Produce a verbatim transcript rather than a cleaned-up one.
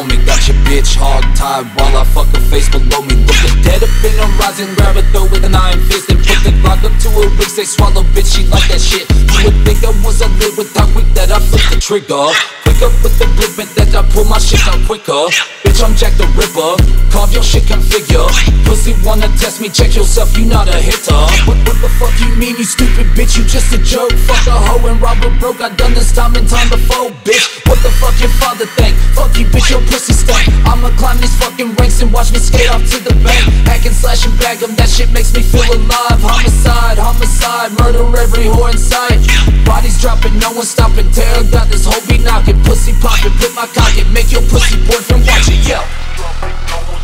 on me. Got your bitch hog tied while I fuck her face below me. Look her dead up in her eyes and grab her throat with an iron fist and put the Glock up to her ribs. They swallow, bitch, she like that shit. You would think I was a lid with how quick that I flipped the trigger. Quick up with the blip and that I pull my shit out quicker. Bitch, I'm Jack the Ripper, carve your shit configure. Pussy wanna test me, check yourself, you not a hitter. What, what the fuck you mean, you stupid bitch, you just a joke. Fuck a hoe and rob her broke, I done this time and time before, bitch. What the fuck your father think? Fuck you, bitch, your pussy stank. I'ma climb these fucking ranks and watch me skate off to the bank. Hack and slash and bag em, that shit makes me feel alive. Homicide, homicide, murder every whore in sight. Bodies dropping, no one stopping, terror got this whole be knocking. Pussy popping, put my cock in, make your pussy boyfriend watch it, yo.